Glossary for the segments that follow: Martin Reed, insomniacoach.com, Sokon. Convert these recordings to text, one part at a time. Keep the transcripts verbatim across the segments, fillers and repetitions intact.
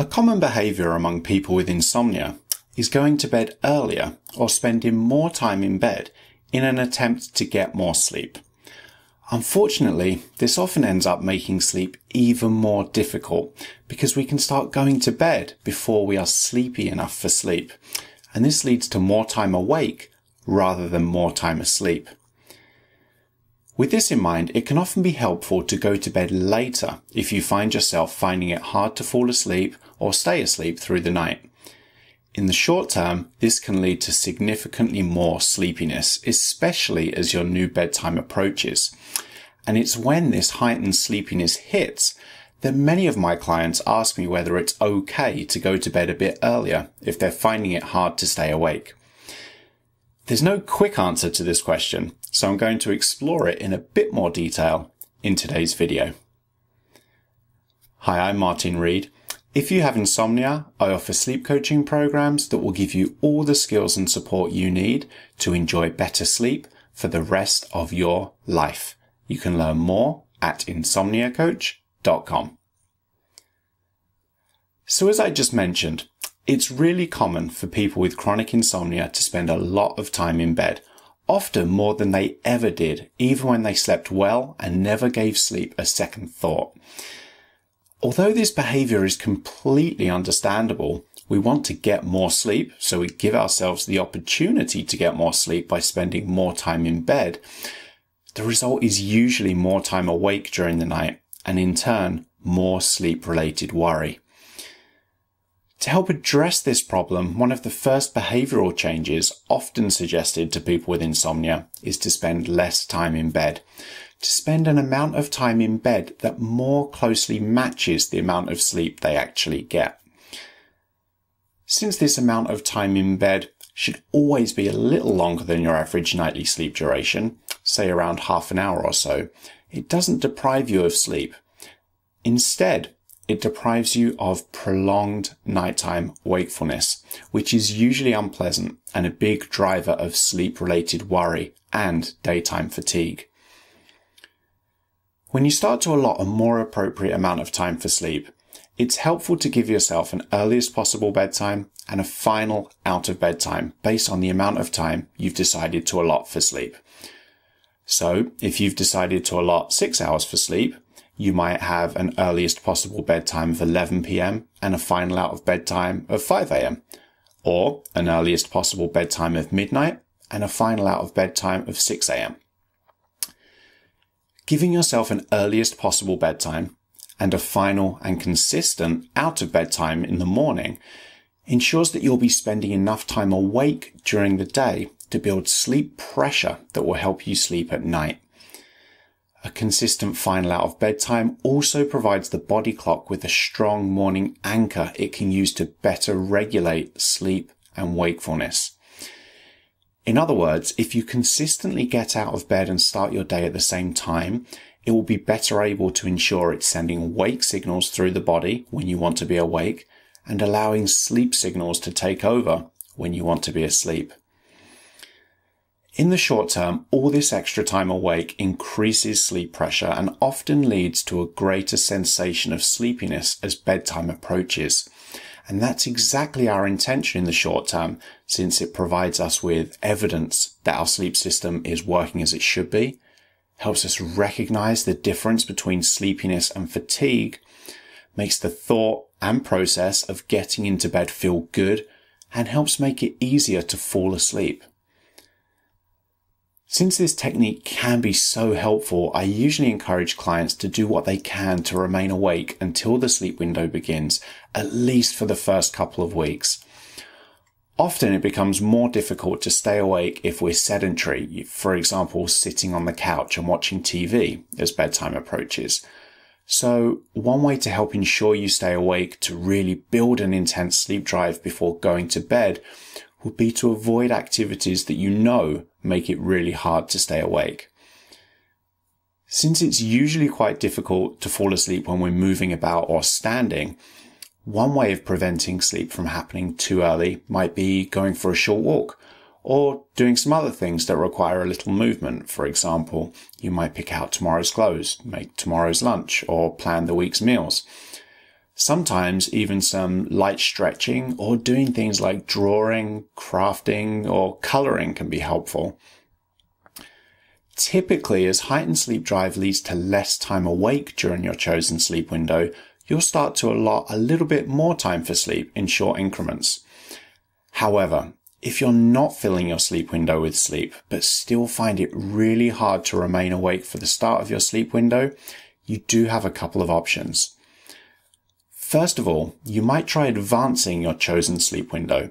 A common behaviour among people with insomnia is going to bed earlier or spending more time in bed in an attempt to get more sleep. Unfortunately, this often ends up making sleep even more difficult because we can start going to bed before we are sleepy enough for sleep, and this leads to more time awake rather than more time asleep. With this in mind, it can often be helpful to go to bed later if you find yourself finding it hard to fall asleep or stay asleep through the night. In the short term, this can lead to significantly more sleepiness, especially as your new bedtime approaches. And it's when this heightened sleepiness hits that many of my clients ask me whether it's okay to go to bed a bit earlier if they're finding it hard to stay awake. There's no quick answer to this question, so I'm going to explore it in a bit more detail in today's video. Hi, I'm Martin Reed. If you have insomnia, I offer sleep coaching programs that will give you all the skills and support you need to enjoy better sleep for the rest of your life. You can learn more at insomnia coach dot com. So as I just mentioned, it's really common for people with chronic insomnia to spend a lot of time in bed, often more than they ever did, even when they slept well and never gave sleep a second thought. Although this behavior is completely understandable, we want to get more sleep, so we give ourselves the opportunity to get more sleep by spending more time in bed. The result is usually more time awake during the night, and in turn, more sleep-related worry. To help address this problem, one of the first behavioural changes often suggested to people with insomnia is to spend less time in bed, to spend an amount of time in bed that more closely matches the amount of sleep they actually get. Since this amount of time in bed should always be a little longer than your average nightly sleep duration, say around half an hour or so, it doesn't deprive you of sleep. Instead, it deprives you of prolonged nighttime wakefulness, which is usually unpleasant and a big driver of sleep-related worry and daytime fatigue. When you start to allot a more appropriate amount of time for sleep, it's helpful to give yourself an earliest possible bedtime and a final out of bedtime based on the amount of time you've decided to allot for sleep. So if you've decided to allot six hours for sleep, you might have an earliest possible bedtime of eleven p m and a final out of bedtime of five a m, or an earliest possible bedtime of midnight and a final out of bedtime of six a m. Giving yourself an earliest possible bedtime and a final and consistent out of bedtime in the morning ensures that you'll be spending enough time awake during the day to build sleep pressure that will help you sleep at night. A consistent final out of bedtime also provides the body clock with a strong morning anchor it can use to better regulate sleep and wakefulness. In other words, if you consistently get out of bed and start your day at the same time, it will be better able to ensure it's sending wake signals through the body when you want to be awake and allowing sleep signals to take over when you want to be asleep. In the short term, all this extra time awake increases sleep pressure and often leads to a greater sensation of sleepiness as bedtime approaches. And that's exactly our intention in the short term, since it provides us with evidence that our sleep system is working as it should be, helps us recognize the difference between sleepiness and fatigue, makes the thought and process of getting into bed feel good, and helps make it easier to fall asleep. Since this technique can be so helpful, I usually encourage clients to do what they can to remain awake until the sleep window begins, at least for the first couple of weeks. Often it becomes more difficult to stay awake if we're sedentary, for example, sitting on the couch and watching T V as bedtime approaches. So one way to help ensure you stay awake to really build an intense sleep drive before going to bed would be to avoid activities that you know make it really hard to stay awake. Since it's usually quite difficult to fall asleep when we're moving about or standing, one way of preventing sleep from happening too early might be going for a short walk or doing some other things that require a little movement. For example, you might pick out tomorrow's clothes, make tomorrow's lunch, or plan the week's meals. sometimes even some light stretching or doing things like drawing, crafting, or coloring can be helpful. Typically, as heightened sleep drive leads to less time awake during your chosen sleep window, you'll start to allot a little bit more time for sleep in short increments. However, if you're not filling your sleep window with sleep, but still find it really hard to remain awake for the start of your sleep window, you do have a couple of options. First of all, you might try advancing your chosen sleep window.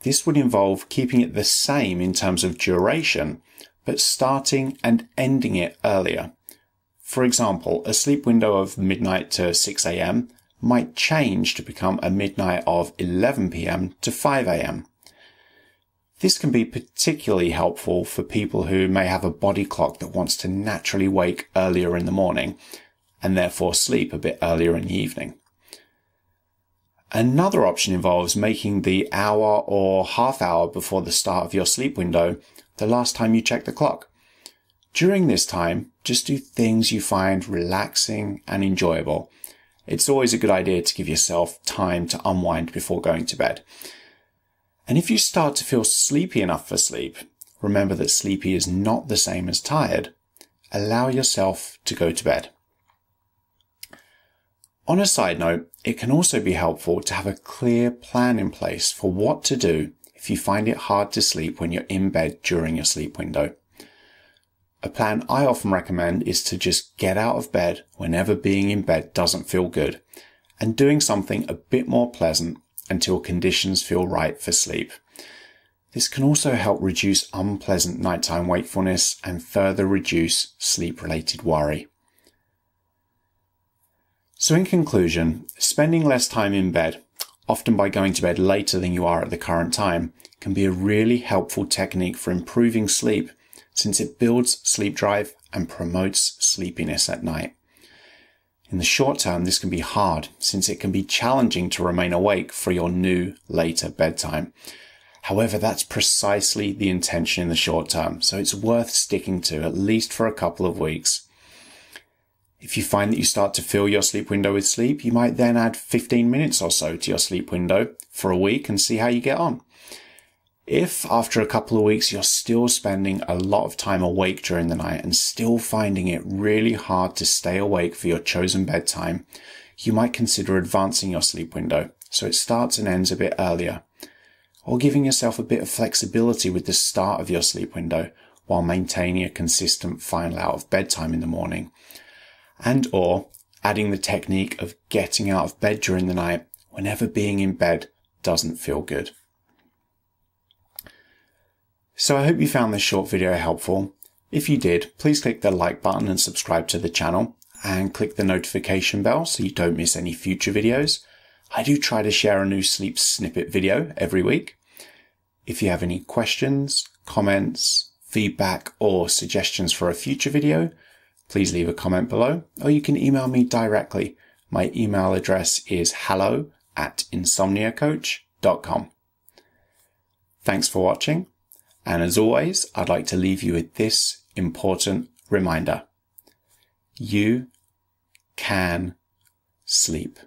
This would involve keeping it the same in terms of duration, but starting and ending it earlier. For example, a sleep window of midnight to six A M might change to become a midnight of eleven P M to five A M. This can be particularly helpful for people who may have a body clock that wants to naturally wake earlier in the morning and therefore sleep a bit earlier in the evening. Another option involves making the hour or half hour before the start of your sleep window the last time you check the clock. During this time, just do things you find relaxing and enjoyable. It's always a good idea to give yourself time to unwind before going to bed. And if you start to feel sleepy enough for sleep, remember that sleepy is not the same as tired. Allow yourself to go to bed. On a side note, it can also be helpful to have a clear plan in place for what to do if you find it hard to sleep when you're in bed during your sleep window. A plan I often recommend is to just get out of bed whenever being in bed doesn't feel good and doing something a bit more pleasant until conditions feel right for sleep. This can also help reduce unpleasant nighttime wakefulness and further reduce sleep-related worry. So in conclusion, spending less time in bed, often by going to bed later than you are at the current time, can be a really helpful technique for improving sleep since it builds sleep drive and promotes sleepiness at night. In the short term, this can be hard since it can be challenging to remain awake for your new later bedtime. However, that's precisely the intention in the short term, so it's worth sticking to at least for a couple of weeks. If you find that you start to fill your sleep window with sleep, you might then add fifteen minutes or so to your sleep window for a week and see how you get on. If after a couple of weeks you're still spending a lot of time awake during the night and still finding it really hard to stay awake for your chosen bedtime, you might consider advancing your sleep window so it starts and ends a bit earlier, or giving yourself a bit of flexibility with the start of your sleep window while maintaining a consistent final out of bedtime in the morning. And or adding the technique of getting out of bed during the night whenever being in bed doesn't feel good. So I hope you found this short video helpful. If you did, please click the like button and subscribe to the channel and click the notification bell so you don't miss any future videos. I do try to share a new sleep snippet video every week. If you have any questions, comments, feedback, or suggestions for a future video, please leave a comment below, or you can email me directly. My email address is hello at insomnia coach dot com. Thanks for watching, and as always, I'd like to leave you with this important reminder. You can sleep.